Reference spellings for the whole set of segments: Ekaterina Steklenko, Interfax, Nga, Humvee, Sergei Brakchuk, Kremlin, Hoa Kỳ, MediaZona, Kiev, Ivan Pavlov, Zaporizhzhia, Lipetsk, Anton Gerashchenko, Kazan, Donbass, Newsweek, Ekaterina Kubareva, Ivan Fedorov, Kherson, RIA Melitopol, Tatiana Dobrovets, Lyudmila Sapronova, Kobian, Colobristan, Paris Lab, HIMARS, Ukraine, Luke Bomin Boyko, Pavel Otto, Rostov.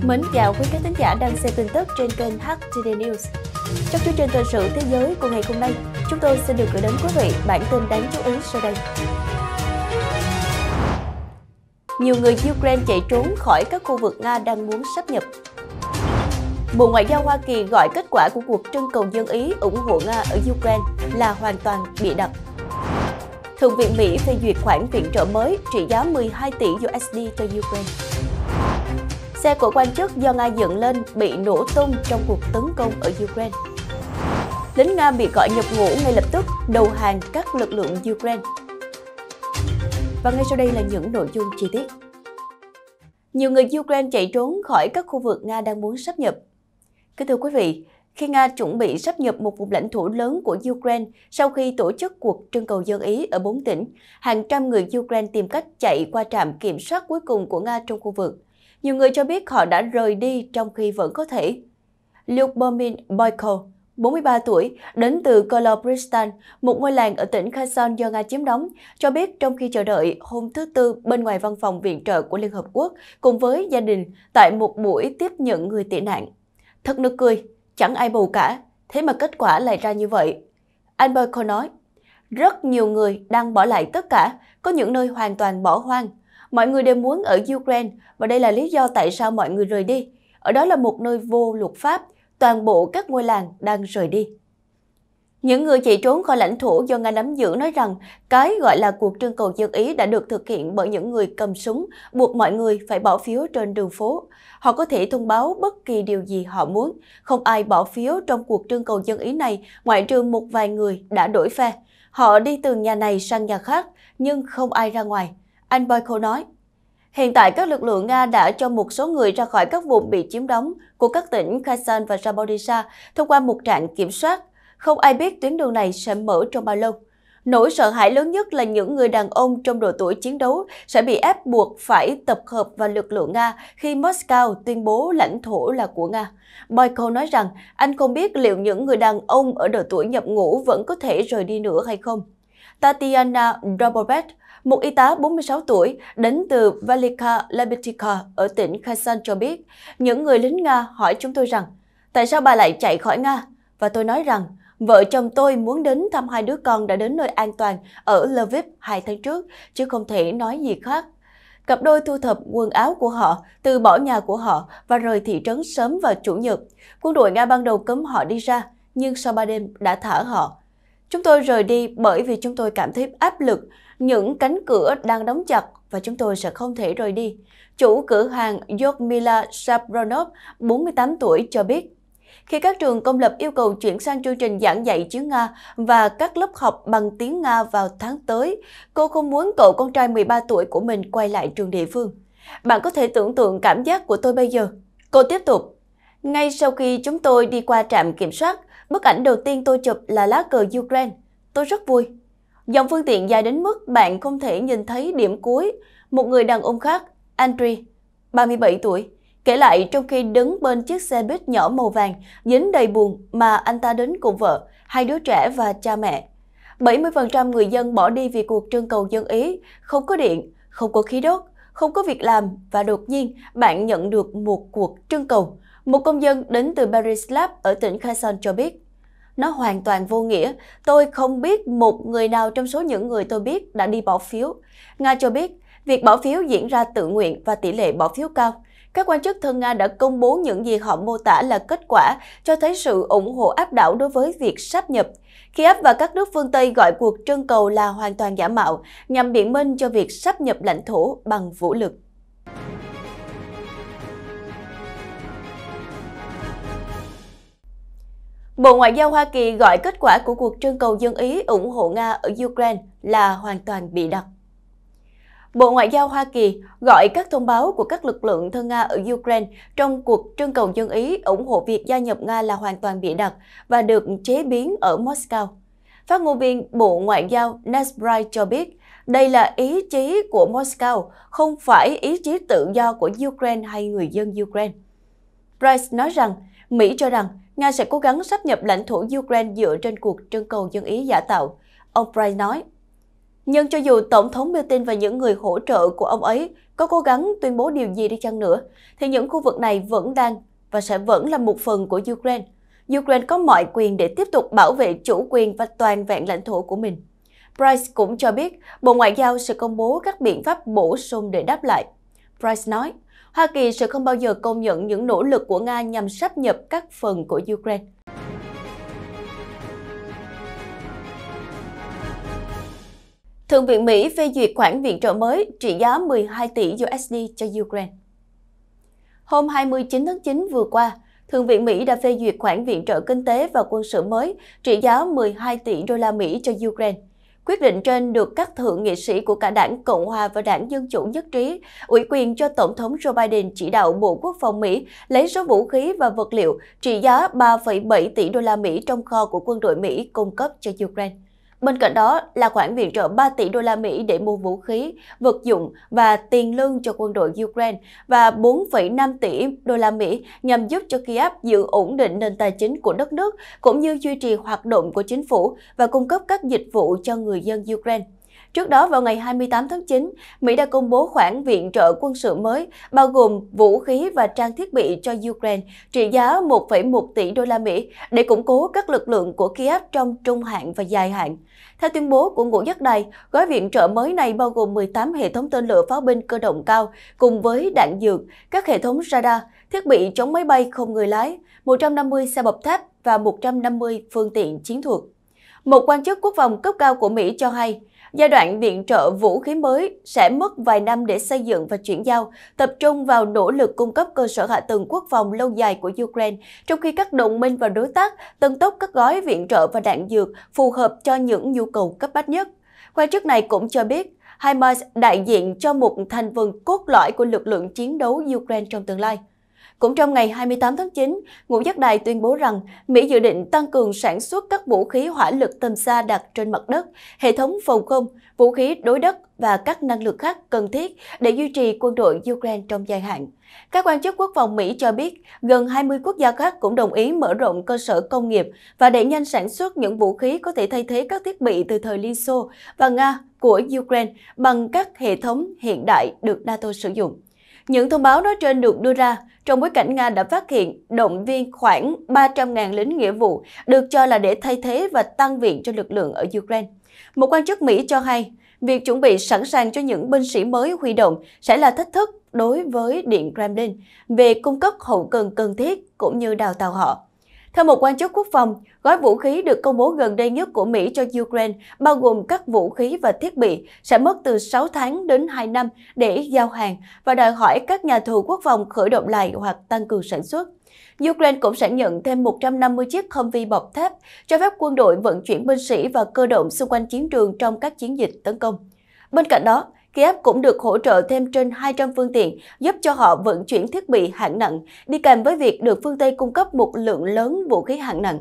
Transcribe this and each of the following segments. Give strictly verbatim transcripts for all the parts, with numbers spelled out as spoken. Mến chào quý khán thính giả đang xem tin tức trên kênh hát tê đê News. Trong chương trình thời sự thế giới của ngày hôm nay, chúng tôi xin được gửi đến quý vị bản tin đáng chú ý sau đây. Nhiều người Ukraine chạy trốn khỏi các khu vực Nga đang muốn sáp nhập. Bộ Ngoại giao Hoa Kỳ gọi kết quả của cuộc trưng cầu dân ý ủng hộ Nga ở Ukraine là hoàn toàn bịa đặt. Thượng viện Mỹ phê duyệt khoản viện trợ mới trị giá mười hai tỷ đô la cho Ukraine. Xe của quan chức do Nga dựng lên bị nổ tung trong cuộc tấn công ở Ukraine. Lính Nga bị gọi nhập ngũ ngay lập tức, đầu hàng các lực lượng Ukraine. Và ngay sau đây là những nội dung chi tiết. Nhiều người Ukraine chạy trốn khỏi các khu vực Nga đang muốn sáp nhập. Kính thưa quý vị, khi Nga chuẩn bị sáp nhập một vùng lãnh thổ lớn của Ukraine sau khi tổ chức cuộc trưng cầu dân ý ở bốn tỉnh, hàng trăm người Ukraine tìm cách chạy qua trạm kiểm soát cuối cùng của Nga trong khu vực. Nhiều người cho biết họ đã rời đi trong khi vẫn có thể. Luke Bomin Boyko, bốn mươi ba tuổi, đến từ Colobristan, một ngôi làng ở tỉnh Kazan do Nga chiếm đóng, cho biết trong khi chờ đợi hôm thứ Tư bên ngoài văn phòng viện trợ của Liên Hợp Quốc cùng với gia đình tại một buổi tiếp nhận người tị nạn. Thật nực cười, chẳng ai bầu cả, thế mà kết quả lại ra như vậy. Anh Boyko nói, rất nhiều người đang bỏ lại tất cả, có những nơi hoàn toàn bỏ hoang. Mọi người đều muốn ở Ukraine và đây là lý do tại sao mọi người rời đi. Ở đó là một nơi vô luật pháp, toàn bộ các ngôi làng đang rời đi. Những người chạy trốn khỏi lãnh thổ do Nga nắm giữ nói rằng cái gọi là cuộc trưng cầu dân ý đã được thực hiện bởi những người cầm súng, buộc mọi người phải bỏ phiếu trên đường phố. Họ có thể thông báo bất kỳ điều gì họ muốn. Không ai bỏ phiếu trong cuộc trưng cầu dân ý này ngoại trừ một vài người đã đổi phe. Họ đi từ nhà này sang nhà khác, nhưng không ai ra ngoài. Anh Boyko nói, hiện tại các lực lượng Nga đã cho một số người ra khỏi các vùng bị chiếm đóng của các tỉnh Kherson và Zaporizhzhia thông qua một trạm kiểm soát. Không ai biết tuyến đường này sẽ mở trong bao lâu. Nỗi sợ hãi lớn nhất là những người đàn ông trong độ tuổi chiến đấu sẽ bị ép buộc phải tập hợp vào lực lượng Nga khi Moscow tuyên bố lãnh thổ là của Nga. Boyko nói rằng anh không biết liệu những người đàn ông ở độ tuổi nhập ngũ vẫn có thể rời đi nữa hay không. Tatiana Dobrovets, một y tá bốn mươi sáu tuổi, đến từ Velika Labitika ở tỉnh Kazan cho biết, những người lính Nga hỏi chúng tôi rằng, tại sao bà lại chạy khỏi Nga? Và tôi nói rằng, vợ chồng tôi muốn đến thăm hai đứa con đã đến nơi an toàn ở Lviv hai tháng trước, chứ không thể nói gì khác. Cặp đôi thu thập quần áo của họ, từ bỏ nhà của họ và rời thị trấn sớm vào Chủ nhật. Quân đội Nga ban đầu cấm họ đi ra, nhưng sau ba đêm đã thả họ. Chúng tôi rời đi bởi vì chúng tôi cảm thấy áp lực, những cánh cửa đang đóng chặt và chúng tôi sẽ không thể rời đi. Chủ cửa hàng Lyudmila Sapronova, bốn mươi tám tuổi, cho biết, khi các trường công lập yêu cầu chuyển sang chương trình giảng dạy tiếng Nga và các lớp học bằng tiếng Nga vào tháng tới, cô không muốn cậu con trai mười ba tuổi của mình quay lại trường địa phương. Bạn có thể tưởng tượng cảm giác của tôi bây giờ. Cô tiếp tục, ngay sau khi chúng tôi đi qua trạm kiểm soát, bức ảnh đầu tiên tôi chụp là lá cờ Ukraine. Tôi rất vui. Dòng phương tiện dài đến mức bạn không thể nhìn thấy điểm cuối. Một người đàn ông khác, Andrey, ba mươi bảy tuổi, kể lại trong khi đứng bên chiếc xe buýt nhỏ màu vàng dính đầy bùn mà anh ta đến cùng vợ, hai đứa trẻ và cha mẹ. bảy mươi phần trăm người dân bỏ đi vì cuộc trưng cầu dân ý, không có điện, không có khí đốt, không có việc làm và đột nhiên bạn nhận được một cuộc trưng cầu. Một công dân đến từ Paris Lab ở tỉnh Kherson cho biết, nó hoàn toàn vô nghĩa, tôi không biết một người nào trong số những người tôi biết đã đi bỏ phiếu. Nga cho biết, việc bỏ phiếu diễn ra tự nguyện và tỷ lệ bỏ phiếu cao. Các quan chức thân Nga đã công bố những gì họ mô tả là kết quả cho thấy sự ủng hộ áp đảo đối với việc sáp nhập. Kiev và các nước phương Tây gọi cuộc trưng cầu là hoàn toàn giả mạo nhằm biện minh cho việc sáp nhập lãnh thổ bằng vũ lực. Bộ Ngoại giao Hoa Kỳ gọi kết quả của cuộc trưng cầu dân ý ủng hộ Nga ở Ukraine là hoàn toàn bịa đặt. Bộ Ngoại giao Hoa Kỳ gọi các thông báo của các lực lượng thân Nga ở Ukraine trong cuộc trưng cầu dân ý ủng hộ việc gia nhập Nga là hoàn toàn bịa đặt và được chế biến ở Moscow. Phát ngôn viên Bộ Ngoại giao Newsweek cho biết, đây là ý chí của Moscow, không phải ý chí tự do của Ukraine hay người dân Ukraine. Price nói rằng, Mỹ cho rằng Nga sẽ cố gắng sáp nhập lãnh thổ Ukraine dựa trên cuộc trưng cầu dân ý giả tạo. Ông Price nói, Nhưng cho dù Tổng thống Putin và những người hỗ trợ của ông ấy có cố gắng tuyên bố điều gì đi chăng nữa, thì những khu vực này vẫn đang và sẽ vẫn là một phần của Ukraine. Ukraine có mọi quyền để tiếp tục bảo vệ chủ quyền và toàn vẹn lãnh thổ của mình. Price cũng cho biết Bộ Ngoại giao sẽ công bố các biện pháp bổ sung để đáp lại. Price nói, Hoa Kỳ sẽ không bao giờ công nhận những nỗ lực của Nga nhằm sáp nhập các phần của Ukraine. Thượng viện Mỹ phê duyệt khoản viện trợ mới trị giá mười hai tỷ đô la cho Ukraine. Hôm hai mươi chín tháng chín vừa qua, Thượng viện Mỹ đã phê duyệt khoản viện trợ kinh tế và quân sự mới trị giá mười hai tỷ đô la Mỹ cho Ukraine. Quyết định trên được các thượng nghị sĩ của cả đảng Cộng hòa và đảng Dân chủ nhất trí, ủy quyền cho Tổng thống Joe Biden chỉ đạo Bộ Quốc phòng Mỹ lấy số vũ khí và vật liệu trị giá ba phẩy bảy tỷ đô la Mỹ trong kho của quân đội Mỹ cung cấp cho Ukraine. Bên cạnh đó là khoản viện trợ ba tỷ đô la Mỹ để mua vũ khí, vật dụng và tiền lương cho quân đội Ukraine và bốn phẩy năm tỷ đô la Mỹ nhằm giúp cho Kiev giữ ổn định nền tài chính của đất nước cũng như duy trì hoạt động của chính phủ và cung cấp các dịch vụ cho người dân Ukraine. Trước đó vào ngày hai mươi tám tháng chín, Mỹ đã công bố khoản viện trợ quân sự mới bao gồm vũ khí và trang thiết bị cho Ukraine trị giá một phẩy một tỷ đô la Mỹ để củng cố các lực lượng của Kiev trong trung hạn và dài hạn. Theo tuyên bố của Ngũ Giác Đài, gói viện trợ mới này bao gồm mười tám hệ thống tên lửa pháo binh cơ động cao cùng với đạn dược, các hệ thống radar, thiết bị chống máy bay không người lái, một trăm năm mươi xe bọc thép và một trăm năm mươi phương tiện chiến thuật. Một quan chức quốc phòng cấp cao của Mỹ cho hay, giai đoạn viện trợ vũ khí mới sẽ mất vài năm để xây dựng và chuyển giao, tập trung vào nỗ lực cung cấp cơ sở hạ tầng quốc phòng lâu dài của Ukraine, trong khi các đồng minh và đối tác tăng tốc các gói viện trợ và đạn dược phù hợp cho những nhu cầu cấp bách nhất. Quan chức này cũng cho biết, HIMARS đại diện cho một thành phần cốt lõi của lực lượng chiến đấu Ukraine trong tương lai. Cũng trong ngày hai mươi tám tháng chín, Ngũ Giác Đài tuyên bố rằng Mỹ dự định tăng cường sản xuất các vũ khí hỏa lực tầm xa đặt trên mặt đất, hệ thống phòng không, vũ khí đối đất và các năng lực khác cần thiết để duy trì quân đội Ukraine trong dài hạn. Các quan chức quốc phòng Mỹ cho biết gần hai mươi quốc gia khác cũng đồng ý mở rộng cơ sở công nghiệp và đẩy nhanh sản xuất những vũ khí có thể thay thế các thiết bị từ thời Liên Xô và Nga của Ukraine bằng các hệ thống hiện đại được NATO sử dụng. Những thông báo nói trên được đưa ra trong bối cảnh Nga đã phát hiện động viên khoảng ba trăm nghìn lính nghĩa vụ được cho là để thay thế và tăng viện cho lực lượng ở Ukraine. Một quan chức Mỹ cho hay, việc chuẩn bị sẵn sàng cho những binh sĩ mới huy động sẽ là thách thức đối với Điện Kremlin về cung cấp hậu cần cần thiết cũng như đào tạo họ. Theo một quan chức quốc phòng, gói vũ khí được công bố gần đây nhất của Mỹ cho Ukraine, bao gồm các vũ khí và thiết bị, sẽ mất từ sáu tháng đến hai năm để giao hàng và đòi hỏi các nhà thầu quốc phòng khởi động lại hoặc tăng cường sản xuất. Ukraine cũng sẽ nhận thêm một trăm năm mươi chiếc Humvee bọc thép, cho phép quân đội vận chuyển binh sĩ và cơ động xung quanh chiến trường trong các chiến dịch tấn công. Bên cạnh đó, Kiev cũng được hỗ trợ thêm trên hai trăm phương tiện, giúp cho họ vận chuyển thiết bị hạng nặng, đi kèm với việc được phương Tây cung cấp một lượng lớn vũ khí hạng nặng.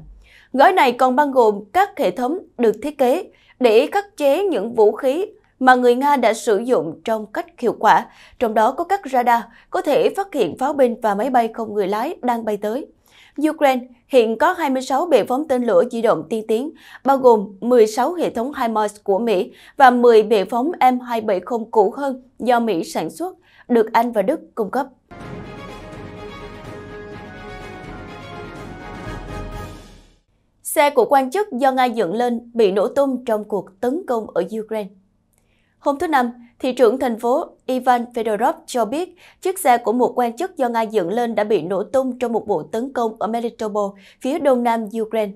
Gói này còn bao gồm các hệ thống được thiết kế để khắc chế những vũ khí mà người Nga đã sử dụng trong cách hiệu quả, trong đó có các radar có thể phát hiện pháo binh và máy bay không người lái đang bay tới. Ukraine hiện có hai mươi sáu bệ phóng tên lửa di động tiên tiến, bao gồm mười sáu hệ thống HIMARS của Mỹ và mười bệ phóng M hai bảy không cũ hơn do Mỹ sản xuất, được Anh và Đức cung cấp. Xe của quan chức do Nga dựng lên bị nổ tung trong cuộc tấn công ở Ukraine. Hôm thứ Năm, thị trưởng thành phố Ivan Fedorov cho biết chiếc xe của một quan chức do Nga dựng lên đã bị nổ tung trong một vụ tấn công ở Melitopol, phía đông nam Ukraine.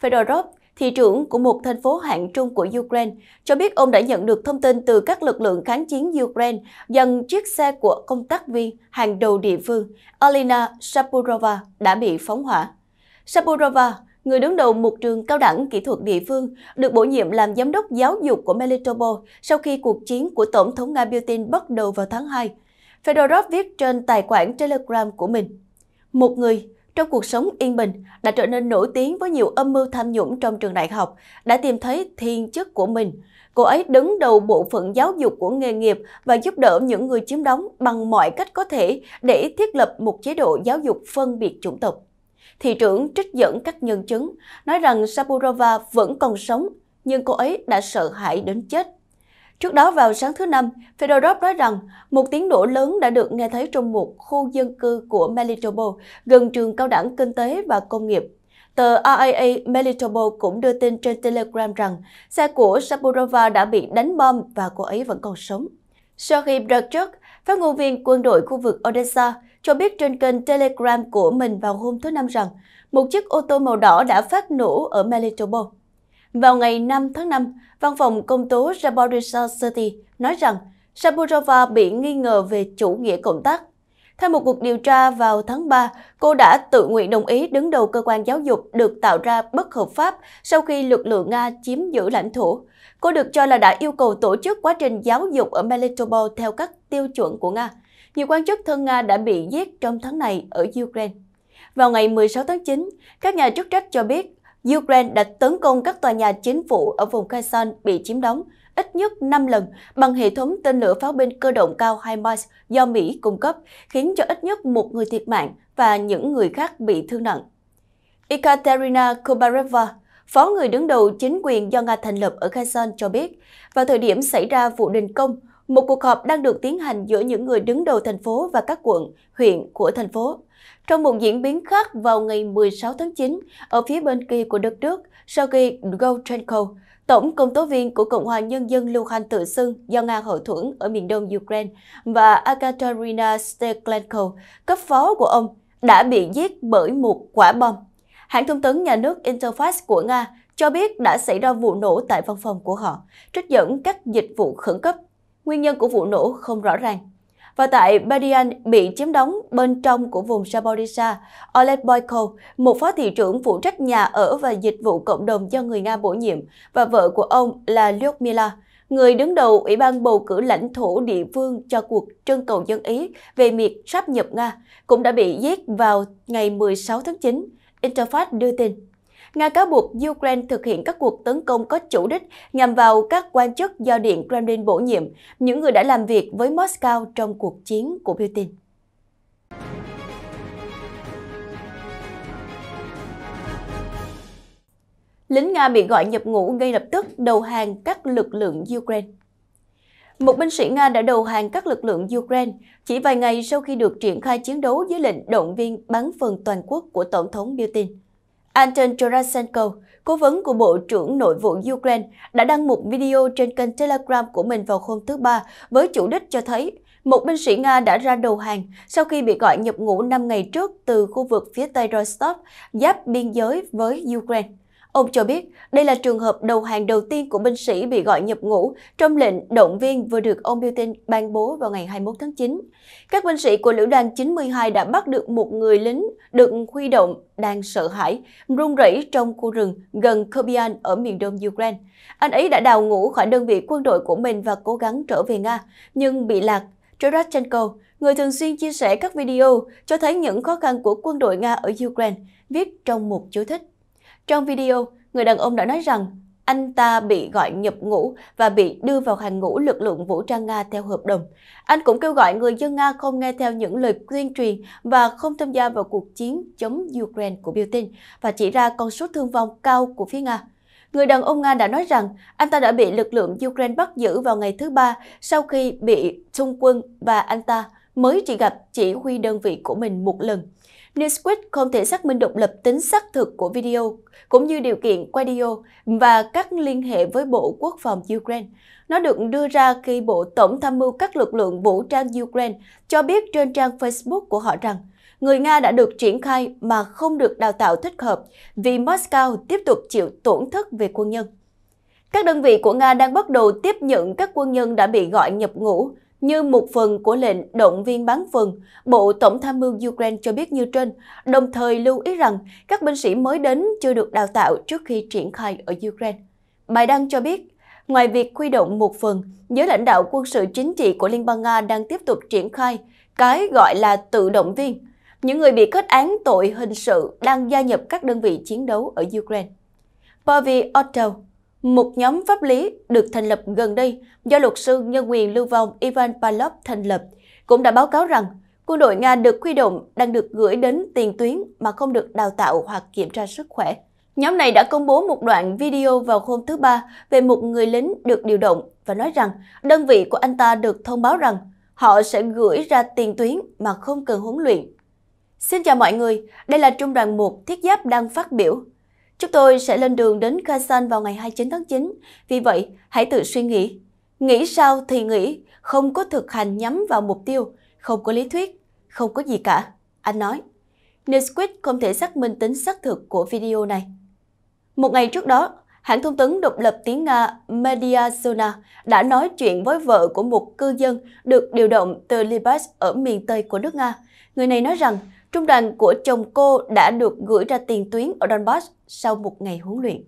Fedorov, thị trưởng của một thành phố hạng trung của Ukraine, cho biết ông đã nhận được thông tin từ các lực lượng kháng chiến Ukraine rằng chiếc xe của công tác viên hàng đầu địa phương Alina Sapunova đã bị phóng hỏa. Sapunova, người đứng đầu một trường cao đẳng kỹ thuật địa phương, được bổ nhiệm làm giám đốc giáo dục của Melitopol sau khi cuộc chiến của Tổng thống Nga Putin bắt đầu vào tháng hai. Fedorov viết trên tài khoản Telegram của mình, một người trong cuộc sống yên bình đã trở nên nổi tiếng với nhiều âm mưu tham nhũng trong trường đại học, đã tìm thấy thiên chức của mình. Cô ấy đứng đầu bộ phận giáo dục của nghề nghiệp và giúp đỡ những người chiếm đóng bằng mọi cách có thể để thiết lập một chế độ giáo dục phân biệt chủng tộc. Thị trưởng trích dẫn các nhân chứng, nói rằng Sapurova vẫn còn sống, nhưng cô ấy đã sợ hãi đến chết. Trước đó vào sáng thứ Năm, Fedorov nói rằng một tiếng nổ lớn đã được nghe thấy trong một khu dân cư của Melitopol gần trường cao đẳng kinh tế và công nghiệp. Tờ rờ i a Melitopol cũng đưa tin trên Telegram rằng xe của Sapunova đã bị đánh bom và cô ấy vẫn còn sống. Sergei Brakchuk, phát ngôn viên quân đội khu vực Odessa, cho biết trên kênh Telegram của mình vào hôm thứ Năm rằng một chiếc ô tô màu đỏ đã phát nổ ở Melitopol. Vào ngày năm tháng năm, văn phòng công tố Zaporizhzhia City nói rằng Sapunova bị nghi ngờ về chủ nghĩa cộng tác. Theo một cuộc điều tra vào tháng ba, cô đã tự nguyện đồng ý đứng đầu cơ quan giáo dục được tạo ra bất hợp pháp sau khi lực lượng Nga chiếm giữ lãnh thổ. Cô được cho là đã yêu cầu tổ chức quá trình giáo dục ở Melitopol theo các tiêu chuẩn của Nga. Nhiều quan chức thân Nga đã bị giết trong tháng này ở Ukraine. Vào ngày mười sáu tháng chín, các nhà chức trách cho biết Ukraine đã tấn công các tòa nhà chính phủ ở vùng Kazan bị chiếm đóng ít nhất năm lần bằng hệ thống tên lửa pháo binh cơ động cao HIMARS do Mỹ cung cấp, khiến cho ít nhất một người thiệt mạng và những người khác bị thương nặng. Ekaterina Kubareva, phó người đứng đầu chính quyền do Nga thành lập ở Kazan, cho biết, vào thời điểm xảy ra vụ đình công, một cuộc họp đang được tiến hành giữa những người đứng đầu thành phố và các quận, huyện của thành phố. Trong một diễn biến khác, vào ngày mười sáu tháng chín, ở phía bên kia của đất nước, sau khi Golchenko, tổng công tố viên của Cộng hòa Nhân dân Lưu Hành tự xưng do Nga hậu thuẫn ở miền đông Ukraine, và Ekaterina Steklenko, cấp phó của ông, đã bị giết bởi một quả bom. Hãng thông tấn nhà nước Interfax của Nga cho biết đã xảy ra vụ nổ tại văn phòng của họ, trích dẫn các dịch vụ khẩn cấp. Nguyên nhân của vụ nổ không rõ ràng. Và tại Kobian bị chiếm đóng bên trong của vùng Zaporizhzhia, Oleh Boyko, một phó thị trưởng phụ trách nhà ở và dịch vụ cộng đồng do người Nga bổ nhiệm, và vợ của ông là Lyudmila, người đứng đầu Ủy ban bầu cử lãnh thổ địa phương cho cuộc trưng cầu dân ý về việc sáp nhập Nga, cũng đã bị giết vào ngày mười sáu tháng chín, Interfax đưa tin. Nga cáo buộc Ukraine thực hiện các cuộc tấn công có chủ đích nhằm vào các quan chức do Điện Kremlin bổ nhiệm, những người đã làm việc với Moscow trong cuộc chiến của Putin. Lính Nga bị gọi nhập ngũ ngay lập tức đầu hàng các lực lượng Ukraine. Một binh sĩ Nga đã đầu hàng các lực lượng Ukraine chỉ vài ngày sau khi được triển khai chiến đấu dưới lệnh động viên bắn phường toàn quốc của Tổng thống Putin. Anton Gerashchenko, cố vấn của Bộ trưởng Nội vụ Ukraine, đã đăng một video trên kênh Telegram của mình vào hôm thứ Ba với chủ đích cho thấy một binh sĩ Nga đã ra đầu hàng sau khi bị gọi nhập ngũ năm ngày trước từ khu vực phía tây Rostov, giáp biên giới với Ukraine. Ông cho biết đây là trường hợp đầu hàng đầu tiên của binh sĩ bị gọi nhập ngũ trong lệnh động viên vừa được ông Putin ban bố vào ngày hai mươi mốt tháng chín. Các binh sĩ của Lữ đoàn chín mươi hai đã bắt được một người lính được huy động đang sợ hãi, run rẩy trong khu rừng gần Kobian ở miền đông Ukraine. Anh ấy đã đào ngũ khỏi đơn vị quân đội của mình và cố gắng trở về Nga, nhưng bị lạc. Chodrash Chernko, người thường xuyên chia sẻ các video cho thấy những khó khăn của quân đội Nga ở Ukraine, viết trong một chú thích. Trong video, người đàn ông đã nói rằng anh ta bị gọi nhập ngũ và bị đưa vào hàng ngũ lực lượng vũ trang Nga theo hợp đồng. Anh cũng kêu gọi người dân Nga không nghe theo những lời tuyên truyền và không tham gia vào cuộc chiến chống Ukraine của Putin và chỉ ra con số thương vong cao của phía Nga. Người đàn ông Nga đã nói rằng anh ta đã bị lực lượng Ukraine bắt giữ vào ngày thứ Ba sau khi bị xung quân và anh ta mới chỉ gặp chỉ huy đơn vị của mình một lần. Newsweek không thể xác minh độc lập tính xác thực của video, cũng như điều kiện quay video và các liên hệ với Bộ Quốc phòng Ukraine. Nó được đưa ra khi Bộ Tổng tham mưu các lực lượng vũ trang Ukraine cho biết trên trang Facebook của họ rằng người Nga đã được triển khai mà không được đào tạo thích hợp vì Moscow tiếp tục chịu tổn thất về quân nhân. Các đơn vị của Nga đang bắt đầu tiếp nhận các quân nhân đã bị gọi nhập ngũ, như một phần của lệnh động viên bán phần, Bộ Tổng tham mưu Ukraine cho biết như trên, đồng thời lưu ý rằng các binh sĩ mới đến chưa được đào tạo trước khi triển khai ở Ukraine. Bài đăng cho biết, ngoài việc huy động một phần, giới lãnh đạo quân sự chính trị của Liên bang Nga đang tiếp tục triển khai cái gọi là tự động viên, những người bị kết án tội hình sự đang gia nhập các đơn vị chiến đấu ở Ukraine. Pavel Otto, một nhóm pháp lý được thành lập gần đây do luật sư nhân quyền lưu vong Ivan Pavlov thành lập, cũng đã báo cáo rằng quân đội Nga được huy động đang được gửi đến tiền tuyến mà không được đào tạo hoặc kiểm tra sức khỏe. Nhóm này đã công bố một đoạn video vào hôm thứ Ba về một người lính được điều động và nói rằng đơn vị của anh ta được thông báo rằng họ sẽ gửi ra tiền tuyến mà không cần huấn luyện. Xin chào mọi người, đây là Trung đoàn một Thiết Giáp đang phát biểu. Chúng tôi sẽ lên đường đến Kazan vào ngày hai mươi chín tháng chín, vì vậy hãy tự suy nghĩ. Nghĩ sao thì nghĩ, không có thực hành nhắm vào mục tiêu, không có lý thuyết, không có gì cả, anh nói. Newsweek không thể xác minh tính xác thực của video này. Một ngày trước đó, hãng thông tấn độc lập tiếng Nga MediaZona đã nói chuyện với vợ của một cư dân được điều động từ Lipetsk ở miền Tây của nước Nga. Người này nói rằng trung đoàn của chồng cô đã được gửi ra tiền tuyến ở Donbass sau một ngày huấn luyện.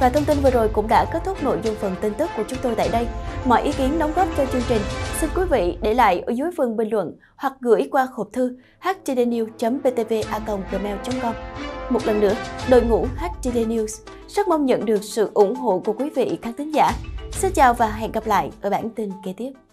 Và thông tin vừa rồi cũng đã kết thúc nội dung phần tin tức của chúng tôi tại đây. Mọi ý kiến đóng góp cho chương trình, xin quý vị để lại ở dưới phần bình luận hoặc gửi qua hộp thư h t d news chấm p t v a còng gmail chấm com. Một lần nữa, đội ngũ hát tê đê News rất mong nhận được sự ủng hộ của quý vị khán thính giả. Xin chào và hẹn gặp lại ở bản tin kế tiếp.